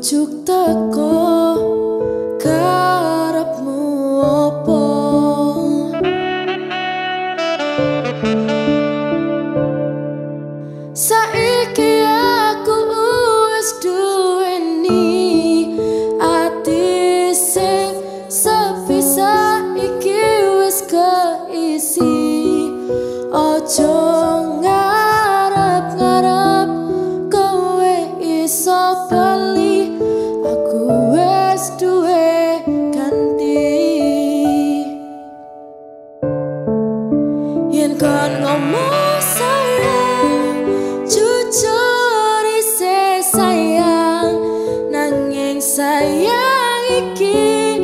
Pucuk teko karepmu opo, saiki aku wis duweni ati sing sepi, saiki wis keisi. Ojo ngarep-ngarep kowe iso bali, kan ngomong sayang, jujur isi sayang, nanging sayang iki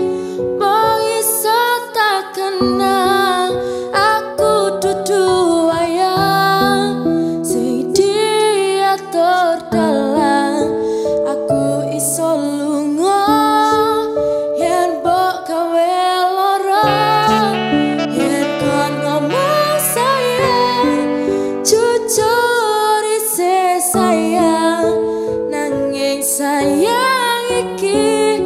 mong iso tak kenang. Aku dudu wayang sing diatur dalang, aku iso lunga yen mbok gawe lara. Yen kon ngomong jujur isi sayang, nanging sayang iki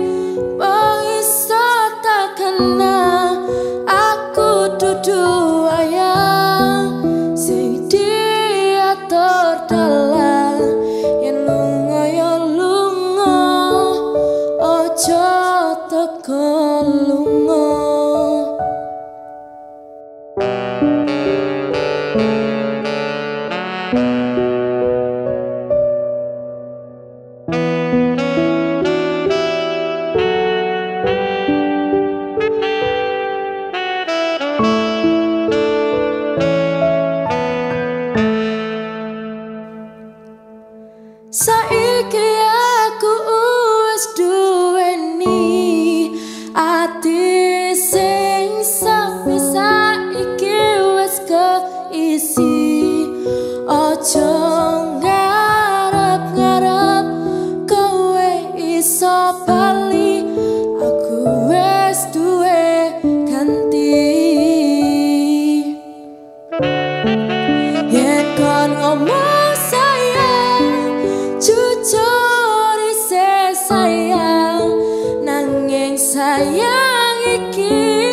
mong iso tak kenang. Aku dudu wayang sing diatur dalang, yen lunga ya lunga, ojo teko lunga. Saiki aku wis duweni ati sing sepi, saiki wis keisi. Ojo ngarep-ngarep kowe iso bali, aku wis duwe ganti. Yen kon ngomong jujur isi sayang, nanging sayang iki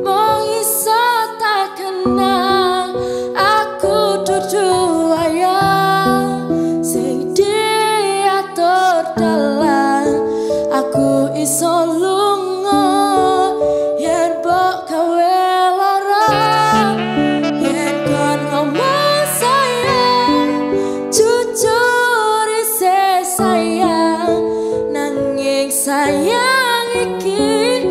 mong iso tak kenang. Aku dudu wayang sing diatur dalang, aku iso lunga yen mbok gawe lara. Yen kon ngomong sayang, jujur sayang iki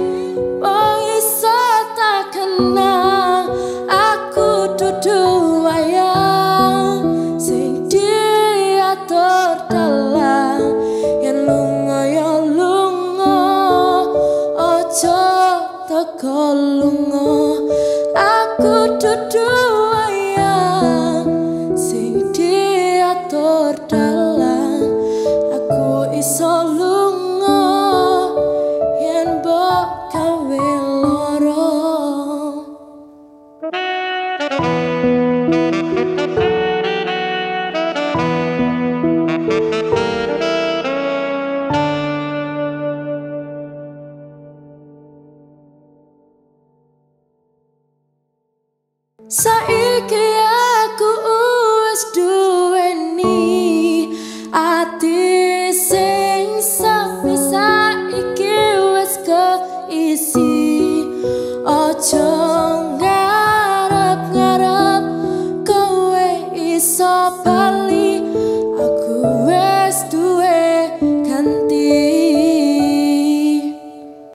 mong iso tak kenang. Aku dudu wayang sing diatur dalang, yen lunga ya lunga, ojo teko lunga. Aku dudu wayang sing diatur dalang, aku iso lunga. Saiki aku wis duweni ati sing sepi, saiki wis keisi. Ojo